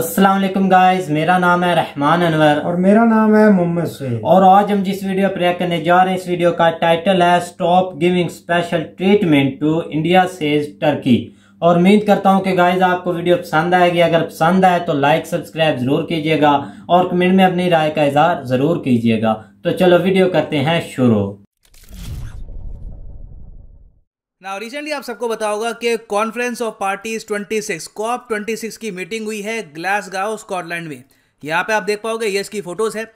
अस्सलाम वालेकुम गाइस, मेरा नाम है रहमान अनवर और मेरा नाम है मोहम्मद सोहेल और आज हम जिस वीडियो प्रेयर करने जा रहे हैं इस वीडियो का टाइटल है stop giving special treatment to India says Turkey. और उम्मीद करता हूं कि गाइस आपको वीडियो पसंद आएगी। अगर पसंद आए तो लाइक सब्सक्राइब जरूर कीजिएगा और कमेंट में अपनी राय का इजहार जरूर कीजिएगा। तो चलो वीडियो करते हैं शुरू। ना रिसेंटली आप सबको पता होगा कि कॉन्फ्रेंस ऑफ पार्टीज 26 COP26 की मीटिंग हुई है ग्लासगाओ स्कॉटलैंड में। यहाँ पे आप देख पाओगे ये इसकी फोटोज़ है।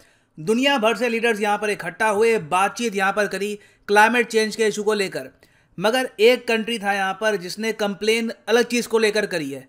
दुनिया भर से लीडर्स यहाँ पर इकट्ठा हुए, बातचीत यहाँ पर करी क्लाइमेट चेंज के इशू को लेकर। मगर एक कंट्री था यहाँ पर जिसने कंप्लेन अलग चीज़ को लेकर करी है।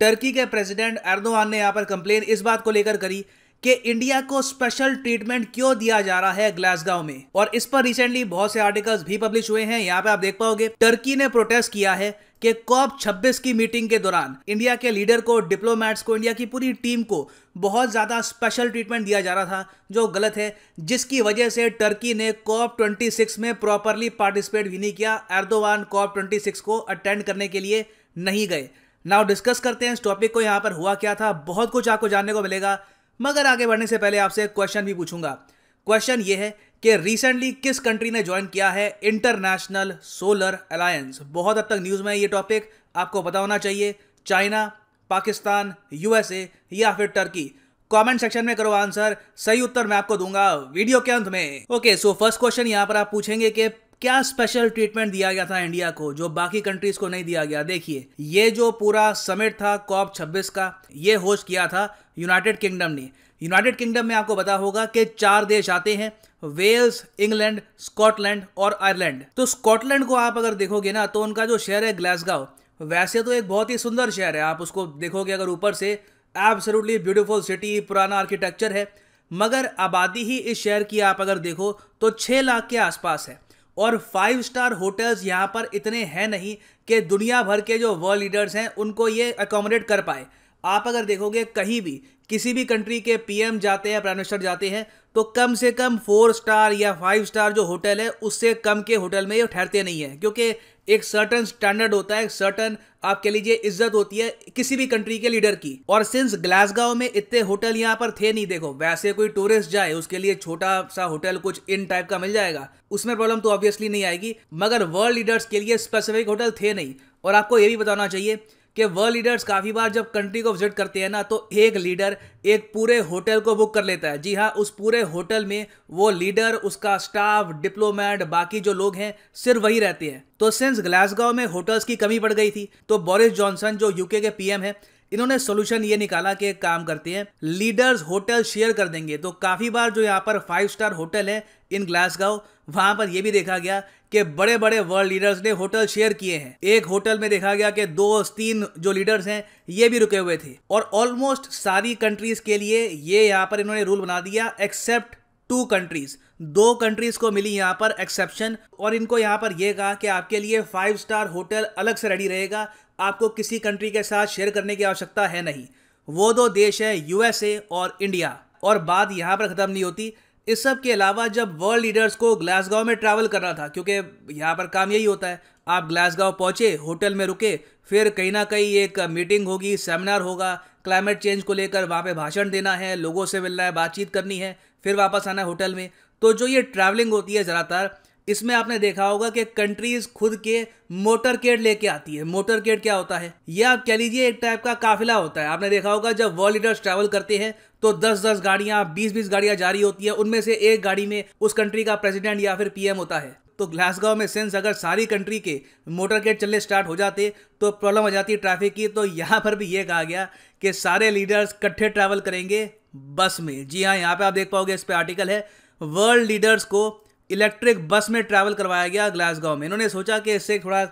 टर्की के प्रेसिडेंट एर्दोआन ने यहाँ पर कंप्लेन इस बात को लेकर करी कि इंडिया को स्पेशल ट्रीटमेंट क्यों दिया जा रहा है ग्लासगाओ में। और इस पर रिसेंटली बहुत से आर्टिकल्स भी पब्लिश हुए हैं। यहाँ पे आप देख पाओगे टर्की ने प्रोटेस्ट किया है कि COP26 की मीटिंग के दौरान इंडिया के लीडर को, डिप्लोमेट्स को, इंडिया की पूरी टीम को बहुत ज़्यादा स्पेशल ट्रीटमेंट दिया जा रहा था जो गलत है, जिसकी वजह से टर्की ने COP26 में प्रॉपरली पार्टिसिपेट भी नहीं किया। एर्दोआन COP26 को अटेंड करने के लिए नहीं गए। नाउ डिस्कस करते हैं इस टॉपिक को, यहाँ पर हुआ क्या था। बहुत कुछ आपको जानने को मिलेगा, मगर आगे बढ़ने से पहले आपसे एक क्वेश्चन भी पूछूंगा। क्वेश्चन ये है कि रिसेंटली किस कंट्री ने ज्वाइन किया है इंटरनेशनल सोलर अलायंस। बहुत हद तक न्यूज़ में ये टॉपिक आपको पता होना चाहिए। चाइना, पाकिस्तान, USA या फिर टर्की। कमेंट सेक्शन में करो आंसर, सही उत्तर मैं आपको दूंगा वीडियो के अंत में। ओके, सो फर्स्ट क्वेश्चन यहाँ पर आप पूछेंगे कि क्या स्पेशल ट्रीटमेंट दिया गया था इंडिया को जो बाकी कंट्रीज को नहीं दिया गया। देखिए, ये जो पूरा समिट था COP26 का, ये होस्ट किया था यूनाइटेड किंगडम ने। यूनाइटेड किंगडम में आपको पता होगा कि 4 देश आते हैं, वेल्स, इंग्लैंड, स्कॉटलैंड और आयरलैंड। तो स्कॉटलैंड को आप अगर देखोगे ना तो उनका जो शहर है ग्लासगाओ, वैसे तो एक बहुत ही सुंदर शहर है, आप उसको देखोगे अगर ऊपर से एब्सोल्युटली ब्यूटीफुल सिटी, पुराना आर्किटेक्चर है। मगर आबादी ही इस शहर की आप अगर देखो तो 6 लाख के आसपास है। और 5 स्टार होटल्स यहाँ पर इतने हैं नहीं कि दुनिया भर के जो वर्ल्ड लीडर्स हैं उनको ये अकोमोडेट कर पाए। आप अगर देखोगे कहीं भी किसी भी कंट्री के PM जाते हैं, प्राइम मिनिस्टर जाते हैं, तो कम से कम 4 स्टार या 5 स्टार जो होटल है उससे कम के होटल में ये ठहरते नहीं है, क्योंकि एक सर्टन स्टैंडर्ड होता है, एक सर्टन आप कह लीजिए इज्जत होती है किसी भी कंट्री के लीडर की। और सिंस ग्लासगाओ में इतने होटल यहाँ पर थे नहीं। देखो, वैसे कोई टूरिस्ट जाए उसके लिए छोटा सा होटल कुछ इन टाइप का मिल जाएगा, उसमें प्रॉब्लम तो ऑब्वियसली नहीं आएगी। मगर वर्ल्ड लीडर्स के लिए स्पेसिफिक होटल थे नहीं। और आपको ये भी बताना चाहिए कि वर्ल्ड लीडर्स काफ़ी बार जब कंट्री को विजिट करते हैं ना तो एक लीडर एक पूरे होटल को बुक कर लेता है। जी हाँ, उस पूरे होटल में वो लीडर, उसका स्टाफ, डिप्लोमेट, बाकी जो लोग हैं सिर्फ वही रहते हैं। तो सिंस ग्लासगाओ में होटल्स की कमी पड़ गई थी तो बोरिस जॉनसन जो UK के PM है, इन्होंने सोल्यूशन ये निकाला कि एक काम करते हैं, लीडर्स होटल शेयर कर देंगे। तो काफ़ी बार जो यहाँ पर 5 स्टार होटल है इन ग्लासगाओ, वहाँ पर यह भी देखा गया कि बड़े बड़े वर्ल्ड लीडर्स ने होटल शेयर किए हैं। एक होटल में देखा गया कि 2-3 जो लीडर्स हैं ये भी रुके हुए थे। और ऑलमोस्ट सारी कंट्रीज़ के लिए ये यहाँ पर इन्होंने रूल बना दिया एक्सेप्ट 2 कंट्रीज़। 2 कंट्रीज़ को मिली यहाँ पर एक्सेप्शन और इनको यहाँ पर यह कहा कि आपके लिए 5 स्टार होटल अलग से रेडी रहेगा, आपको किसी कंट्री के साथ शेयर करने की आवश्यकता है नहीं। वो 2 देश हैं USA और इंडिया। और बात यहाँ पर ख़त्म नहीं होती। इस सब के अलावा जब वर्ल्ड लीडर्स को ग्लासगाओ में ट्रैवल करना था, क्योंकि यहाँ पर काम यही होता है, आप ग्लासगाओ पहुँचे, होटल में रुके, फिर कहीं ना कहीं एक मीटिंग होगी, सेमिनार होगा क्लाइमेट चेंज को लेकर, वहाँ पे भाषण देना है, लोगों से मिलना है, बातचीत करनी है, फिर वापस आना है होटल में। तो जो ये ट्रैवलिंग होती है ज़्यादातर, इसमें आपने देखा होगा कि कंट्रीज़ खुद के मोटरकेड लेके आती है। मोटरकेड क्या होता है? ये आप कह लीजिए एक टाइप का काफिला होता है। आपने देखा होगा जब वर्ल्ड लीडर्स ट्रैवल करते हैं तो 10-10 गाड़ियाँ, 20-20 गाड़ियाँ जा रही होती है, उनमें से एक गाड़ी में उस कंट्री का प्रेसिडेंट या फिर PM होता है। तो ग्लासगाओ में सिंस अगर सारी कंट्री के मोटरकेड चलने स्टार्ट हो जाते तो प्रॉब्लम हो जाती ट्रैफिक की। तो यहाँ पर भी ये कहा गया कि सारे लीडर्स इकट्ठे ट्रैवल करेंगे बस में। जी हाँ, यहाँ पर आप देख पाओगे इस पर आर्टिकल है, वर्ल्ड लीडर्स को इलेक्ट्रिक बस में ट्रैवल करवाया गया ग्लासगाओ में। इन्होंने सोचा कि इससे थोड़ा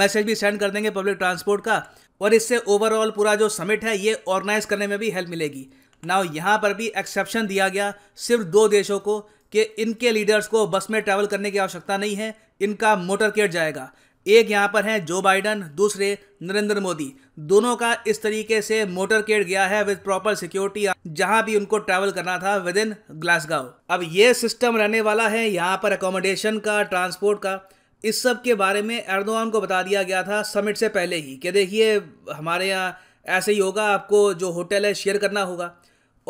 मैसेज भी सेंड कर देंगे पब्लिक ट्रांसपोर्ट का और इससे ओवरऑल पूरा जो समिट है ये ऑर्गेनाइज करने में भी हेल्प मिलेगी। नाउ यहाँ पर भी एक्सेप्शन दिया गया सिर्फ 2 देशों को कि इनके लीडर्स को बस में ट्रैवल करने की आवश्यकता नहीं है, इनका मोटरकेड जाएगा। एक यहाँ पर हैं जो बाइडन, दूसरे नरेंद्र मोदी। दोनों का इस तरीके से मोटरकेड गया है विद प्रॉपर सिक्योरिटी, जहाँ भी उनको ट्रैवल करना था विद इन ग्लासगो। अब ये सिस्टम रहने वाला है यहाँ पर अकोमोडेशन का, ट्रांसपोर्ट का, इस सब के बारे में एर्दोआन को बता दिया गया था समिट से पहले ही कि देखिए हमारे यहाँ ऐसे ही होगा, आपको जो होटल है शेयर करना होगा।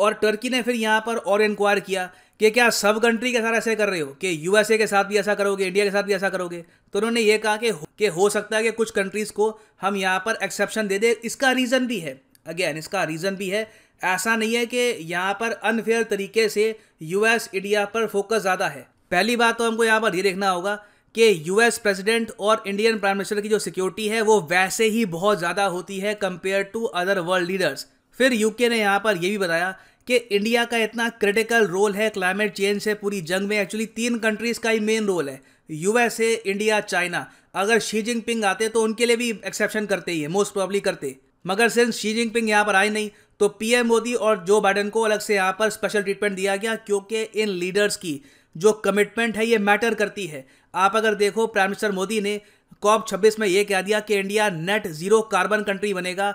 और टर्की ने फिर यहाँ पर और इंक्वायर किया कि क्या सब कंट्री के साथ ऐसे कर रहे हो, कि यूएसए के साथ भी ऐसा करोगे, इंडिया के साथ भी ऐसा करोगे। तो उन्होंने ये कहा कि हो सकता है कि कुछ कंट्रीज़ को हम यहाँ पर एक्सेप्शन दे दें। इसका रीज़न भी है, अगेन इसका रीज़न भी है, ऐसा नहीं है कि यहाँ पर अनफेयर तरीके से यूएस इंडिया पर फोकस ज़्यादा है। पहली बात तो हमको यहाँ पर ये देखना होगा कि यूएस प्रेसिडेंट और इंडियन प्राइम मिनिस्टर की जो सिक्योरिटी है वो वैसे ही बहुत ज़्यादा होती है compare to other world leaders. फिर यूके ने यहाँ पर यह भी बताया कि इंडिया का इतना क्रिटिकल रोल है क्लाइमेट चेंज से पूरी जंग में। एक्चुअली 3 कंट्रीज़ का ही मेन रोल है, यूएसए, इंडिया, चाइना। अगर शी जिनपिंग आते तो उनके लिए भी एक्सेप्शन करते ही है, मोस्ट प्रॉब्ली करते, मगर सिंस शी जिनपिंग यहाँ पर आए नहीं तो पीएम मोदी और जो बाइडन को अलग से यहाँ पर स्पेशल ट्रीटमेंट दिया गया, क्योंकि इन लीडर्स की जो कमिटमेंट है ये मैटर करती है। आप अगर देखो प्राइम मिनिस्टर मोदी ने COP26 में ये कह दिया कि India net zero carbon country बनेगा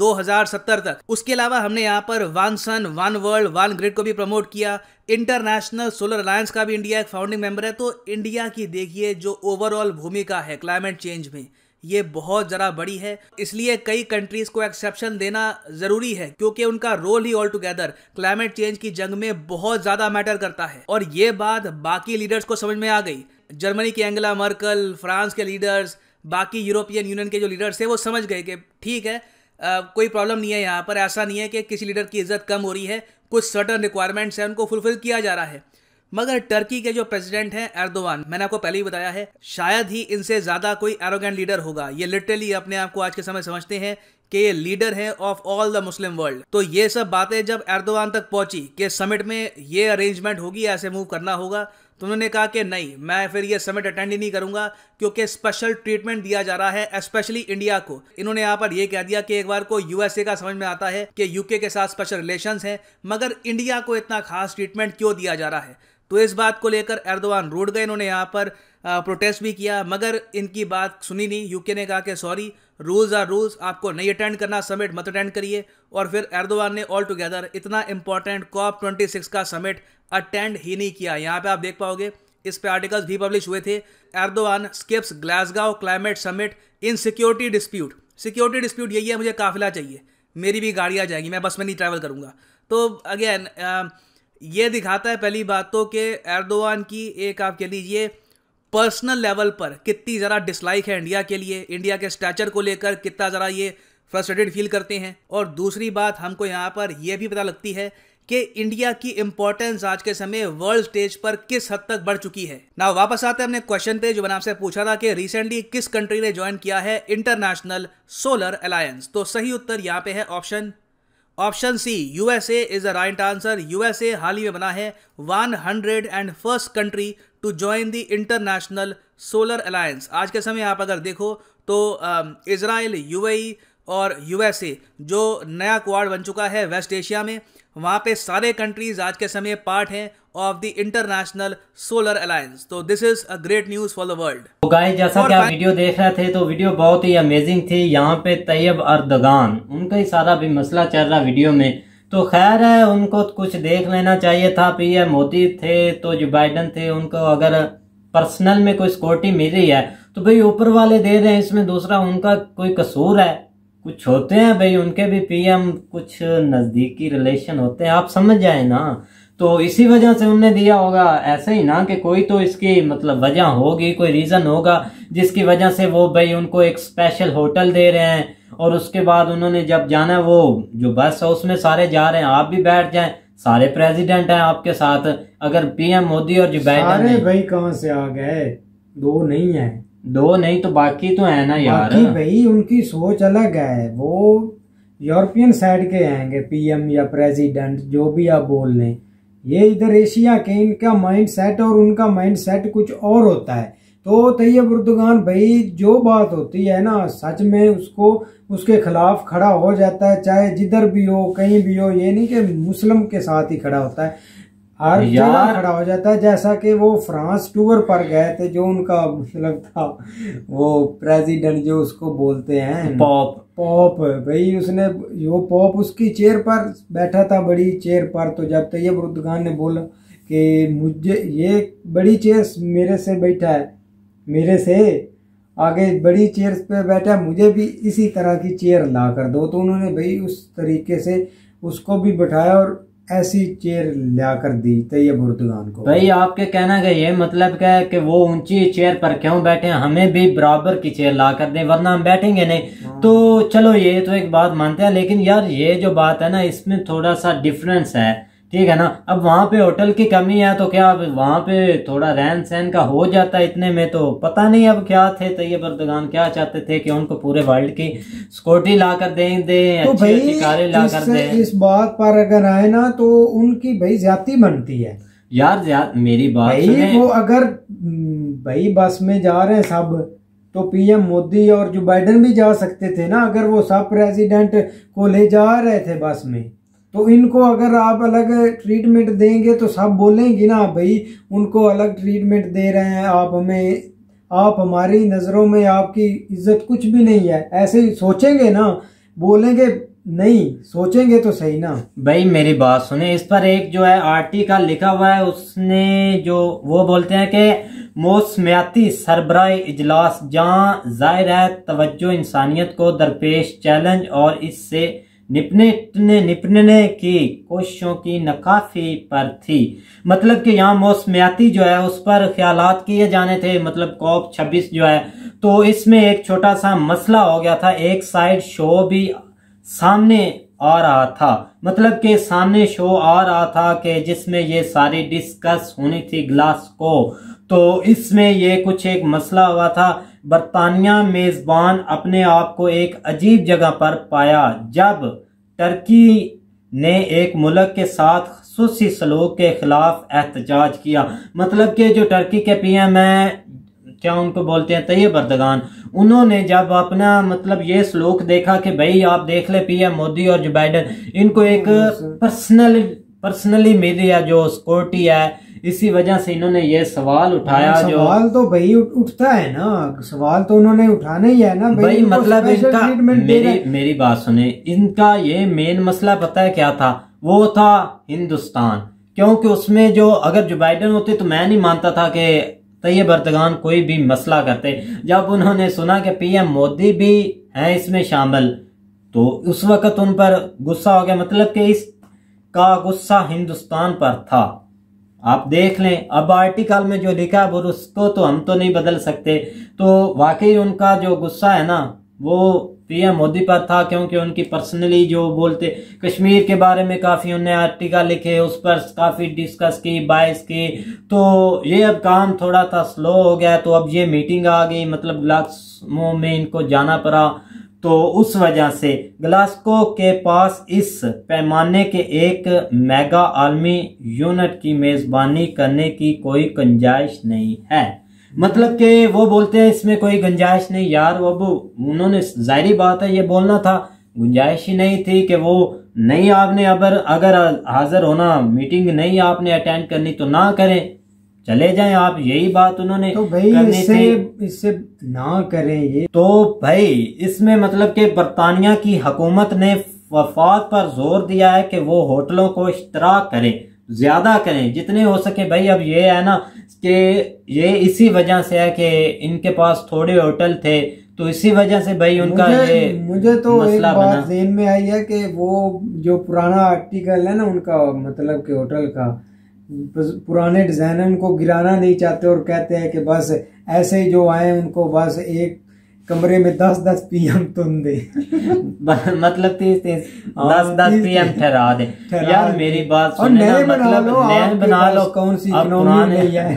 2070 तक। उसके अलावा हमने यहाँ पर one sun, one world, one grid को भी प्रमोट किया। इंटरनेशनल सोलर अलायंस का भी इंडिया एक फाउंडिंग मेंबर है। तो इंडिया की देखिए जो ओवरऑल भूमिका है क्लाइमेट चेंज में, ये बहुत ज़रा बड़ी है। इसलिए कई कंट्रीज़ को एक्सेप्शन देना ज़रूरी है, क्योंकि उनका रोल ही ऑल टुगेदर क्लाइमेट चेंज की जंग में बहुत ज़्यादा मैटर करता है। और ये बात बाकी लीडर्स को समझ में आ गई। जर्मनी की एंगेला मर्कल, फ्रांस के लीडर्स, बाकी यूरोपियन यूनियन के जो लीडर्स हैं वो समझ गए कि ठीक है, कोई प्रॉब्लम नहीं है। यहाँ पर ऐसा नहीं है कि किसी लीडर की इज्जत कम हो रही है, कुछ सर्टन रिक्वायरमेंट्स हैं उनको फुलफिल किया जा रहा है। मगर टर्की के जो प्रेसिडेंट हैं एर्दोआन, मैंने आपको पहले ही बताया है, शायद ही इनसे ज़्यादा कोई एरोगेंट लीडर होगा। ये लिटरली अपने आप को आज के समय समझते हैं कि ये लीडर हैं of all the Muslim world. तो ये सब बातें जब एर्दोआन तक पहुंची कि समिट में ये अरेंजमेंट होगी, ऐसे मूव करना होगा, तो उन्होंने कहा कि नहीं, मैं फिर ये समिट अटेंड ही नहीं करूंगा, क्योंकि स्पेशल ट्रीटमेंट दिया जा रहा है स्पेशली इंडिया को। इन्होंने यहाँ पर यह कह दिया कि एक बार को यूएसए का समझ में आता है कि यूके के साथ स्पेशल रिलेशंस हैं, मगर इंडिया को इतना खास ट्रीटमेंट क्यों दिया जा रहा है। तो इस बात को लेकर एर्दोआन रूठ गए। इन्होंने यहाँ पर प्रोटेस्ट भी किया, मगर इनकी बात सुनी नहीं। यूके ने कहा कि सॉरी, रूल्स आर रूल्स, आपको नहीं अटेंड करना समिट, मत अटेंड करिए। और फिर एर्दोआन ने ऑल टुगेदर इतना इंपॉर्टेंट COP26 का समिट अटेंड ही नहीं किया। यहाँ पे आप देख पाओगे, इस पे आर्टिकल्स भी पब्लिश हुए थे, Erdogan skips Glasgow climate summit in security dispute. Security dispute यही है, मुझे काफिला चाहिए, मेरी भी गाड़ियाँ जाएंगी, मैं बस में नहीं ट्रैवल करूँगा। तो अगेन ये दिखाता है पहली बात तो कि एर्दोआन की एक, आप कह लीजिए, पर्सनल लेवल पर कितनी ज़रा डिसलाइक है इंडिया के लिए, इंडिया के स्टैचर को लेकर कितना ज़रा ये फ्रस्ट्रेटेड फील करते हैं। और दूसरी बात हमको यहाँ पर यह भी पता लगती है कि इंडिया की इम्पोर्टेंस आज के समय वर्ल्ड स्टेज पर किस हद तक बढ़ चुकी है। ना वापस आते हैं हमने क्वेश्चन पे जो मैंने आपसे पूछा था कि रिसेंटली किस कंट्री ने ज्वाइन किया है इंटरनेशनल सोलर अलायंस। तो सही उत्तर यहाँ पे है option C, USA is the right answer. USA हाल ही में बना है 101st country to join the International Solar Alliance. आज के समय आप अगर देखो तो इजराइल, यूएई और यूएसए जो नया क्वाड बन चुका है वेस्ट एशिया में, वहाँ पे सारे कंट्रीज आज के समय पार्ट हैं of the International Solar Alliance. तो this is a great news for the world. तो गाइस, जैसा कि आप वीडियो देख रहे थे तो वीडियो बहुत ही अमेजिंग थी। यहाँ पे तैयब एर्दोआन, उनका ही सारा भी मसला चल रहा वीडियो में। तो खैर है, उनको कुछ देख लेना चाहिए था। पीएम मोदी थे तो जो बाइडन थे, उनको अगर पर्सनल में कोई सिक्योरिटी मिल रही है तो भाई ऊपर वाले दे रहे हैं, इसमें दूसरा उनका कोई कसूर है? कुछ होते हैं भाई, उनके भी पीएम कुछ नज़दीकी रिलेशन होते हैं, आप समझ जाए ना। तो इसी वजह से उनने दिया होगा, ऐसे ही ना कि कोई तो इसकी मतलब वजह होगी, कोई रीज़न होगा जिसकी वजह से वो भाई उनको एक स्पेशल होटल दे रहे हैं। और उसके बाद उन्होंने जब जाना है, वो जो बस है उसमें सारे जा रहे हैं, आप भी बैठ जाएं, सारे प्रेसिडेंट हैं आपके साथ। अगर पीएम मोदी और जो बाइडन, भाई कहाँ से आ गए, दो नहीं तो बाकी तो है ना यार। भाई उनकी सोच अलग है, वो यूरोपियन साइड के आएंगे पीएम या प्रेसिडेंट, जो भी आप बोल लें। ये इधर एशिया के, इनका माइंड सेट और उनका माइंड सेट कुछ और होता है। तो तैयब एर्दोआन भाई जो बात होती है ना, सच में उसको उसके खिलाफ खड़ा हो जाता है, चाहे जिधर भी हो, कहीं भी हो। ये नहीं कि मुस्लिम के साथ ही खड़ा होता है। हर जगह खड़ा हो जाता है, जैसा कि वो फ्रांस टूर पर गए थे, जो उनका मतलब था वो प्रेसिडेंट जो उसको बोलते हैं पॉप, भाई उसने वो पॉप उसकी चेयर पर बैठा था, बड़ी चेयर पर। तो जब तैयब रुद्गान ने बोला कि मुझे ये बड़ी चेयर मेरे से बैठा है, मेरे से आगे बड़ी चेयर पे बैठा है, मुझे भी इसी तरह की चेयर ला कर दो। तो उन्होंने भाई उस तरीके से उसको भी बैठाया और ऐसी चेयर ला कर दी तैयब एर्दोगान को। भाई आपके कहना का ये मतलब क्या है कि वो ऊंची चेयर पर क्यों बैठे, हमें भी बराबर की चेयर ला कर दें वरना हम बैठेंगे नहीं। तो चलो ये तो एक बात मानते हैं, लेकिन यार ये जो बात है ना इसमें थोड़ा सा डिफरेंस है, ठीक है ना। अब वहाँ पे होटल की कमी है तो क्या वहाँ पे थोड़ा रहन सहन का हो जाता है इतने में। तो पता नहीं अब क्या थे तैयब एर्दोगान क्या चाहते थे कि उनको पूरे वर्ल्ड की सिक्योरिटी ला कर दें, तो अच्छी कारें ला कर दें। इस बात पर अगर आए ना तो उनकी भाई ज्यादती बनती है यार। मेरी बात भाई वो अगर भाई बस में जा रहे हैं सब, तो पीएम मोदी और जो बाइडन भी जा सकते थे ना, अगर वो सब प्रेसिडेंट को ले जा रहे थे बस में, तो इनको अगर आप अलग ट्रीटमेंट देंगे तो सब बोलेंगे ना भाई उनको अलग ट्रीटमेंट दे रहे हैं आप, हमें आप हमारी नज़रों में आपकी इज्जत कुछ भी नहीं है, ऐसे ही सोचेंगे ना, बोलेंगे नहीं, सोचेंगे तो सही ना। भाई मेरी बात सुने, इस पर एक जो है आर्टिकल लिखा हुआ है, उसने जो वो बोलते हैं कि मौसमियाती सरबराह इजलास जहाँ जाहिर है तवज्जो इंसानियत को दरपेश चैलेंज और इससे निपटने की कोशिशों की नाकाफी पर थी। मतलब कि यहाँ मौसमियाती जो है उस पर ख्यालात किए जाने थे, मतलब COP26 जो है तो इसमें एक छोटा सा मसला हो गया था। एक साइड शो भी सामने आ रहा था, मतलब कि सामने शो आ रहा था कि जिसमें ये सारी डिस्कस होनी थी ग्लासगो। तो इसमें ये कुछ एक मसला हुआ था, बर्तानिया मेज़बान अपने आप को एक अजीब जगह पर पाया जब टर्की ने एक मुल्क के साथ खुसूसी सलूक के खिलाफ एहतजाज किया। मतलब कि जो टर्की के पीएम हैं, क्या उनको बोलते हैं तैयब एर्दोगान, उन्होंने जब अपना मतलब ये सलूक देखा कि भाई आप देख ले पीएम मोदी और जो बाइडन इनको एक पर्सनली मिली है जो सिक्योरिटी है, इसी वजह से इन्होंने ये सवाल उठाया। सवाल तो भाई उठता है ना, सवाल तो उन्होंने उठाना ही है ना भाई। मतलब इनका मेरी बात सुने, इनका ये मेन मसला पता है क्या था, वो था हिंदुस्तान। क्योंकि उसमें जो अगर जो बाइडन होते तो मैं नहीं मानता था कि तैयब एर्दोगान कोई भी मसला करते। जब उन्होंने सुना कि पीएम मोदी भी हैं इसमें शामिल, तो उस वक्त उन पर गुस्सा हो गया। मतलब कि इसका गुस्सा हिंदुस्तान पर था, आप देख लें। अब आर्टिकल में जो लिखा है उसको तो हम तो नहीं बदल सकते। तो वाकई उनका जो गुस्सा है ना वो पीएम मोदी पर था, क्योंकि उनकी पर्सनली जो बोलते कश्मीर के बारे में काफ़ी उन्होंने आर्टिकल लिखे, उस पर काफ़ी डिस्कस की, बहस की। तो ये अब काम थोड़ा था स्लो हो गया, तो अब ये मीटिंग आ गई, मतलब ग्लासगो में इनको जाना पड़ा। तो उस वजह से ग्लासगो के पास इस पैमाने के एक मेगा आलमी यूनिट की मेज़बानी करने की कोई गुंजाइश नहीं है। मतलब कि वो बोलते हैं इसमें कोई गुंजाइश नहीं। यार वो उन्होंने जाहिर बात है ये बोलना था, गुंजाइश ही नहीं थी कि वो नहीं, आपने अगर हाजिर होना, मीटिंग नहीं आपने अटेंड करनी तो ना करें, चले जाएं आप, यही बात उन्होंने तो भाई इससे ना करें ये। तो भाई इसमें मतलब कि बर्तानिया की हुकूमत ने वफाद पर जोर दिया है कि वो होटलों को इश्तराक करें, ज्यादा करें जितने हो सके। भाई अब ये है ना कि ये इसी वजह से है कि इनके पास थोड़े होटल थे, तो इसी वजह से भाई उनका मुझे तो एक बात ज़हन में आई है कि वो जो पुराना आर्टिकल है ना उनका, मतलब कि होटल का पुराने डिजाइन, उनको गिराना नहीं चाहते और कहते हैं कि बस ऐसे जो आए उनको बस एक कमरे में 10-10 पीएम तुम दे मतलब 10-10 पीएम ठहरा दे। यार मेरी बात सुनना, मतलब नए बना लो, कौन सी पुराने है,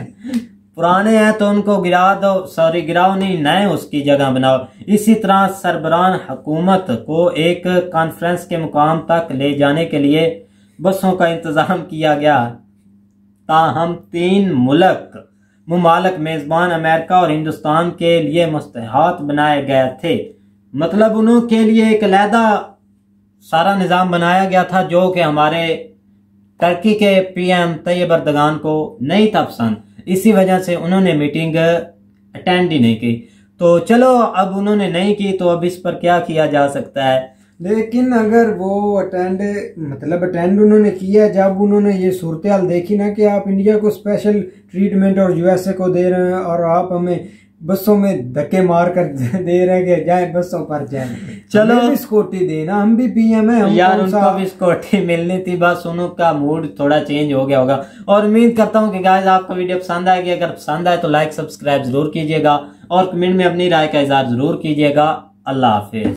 पुराने हैं तो उनको गिरा दो, सॉरी गिराओ नहीं, नए उसकी जगह बनाओ। इसी तरह सरबराह हुकूमत को एक कॉन्फ्रेंस के मुकाम तक ले जाने के लिए बसों का इंतजाम किया गया। ताहम तीन ममालक मेज़बान अमेरिका और हिंदुस्तान के लिए मुस्तहत बनाए गए थे। मतलब उनके लिए एक अलहदा सारा निज़ाम बनाया गया था, जो कि हमारे टर्की के पीएम तैयब एर्दोगान को नहीं था पसंद, इसी वजह से उन्होंने मीटिंग अटेंड ही नहीं की। तो चलो अब उन्होंने नहीं की तो अब इस पर क्या किया जा सकता है। लेकिन अगर वो अटेंड उन्होंने किया जब उन्होंने ये सूरत हाल देखी ना कि आप इंडिया को स्पेशल ट्रीटमेंट और यूएसए को दे रहे हैं और आप हमें बसों में धक्के मार कर दे रहे हैं कि जाए बसों पर जाए, चलो भी स्कूटी देना, हम भी पीएम है यार। उनको भी स्कूटी मिलनी थी, बस उनका मूड थोड़ा चेंज हो गया होगा। और उम्मीद करता हूँ कि गाइस आपको वीडियो पसंद आएगी। अगर पसंद आए तो लाइक सब्सक्राइब जरूर कीजिएगा और कमेंट में अपनी राय का इजहार जरूर कीजिएगा। अल्लाह हाफिज।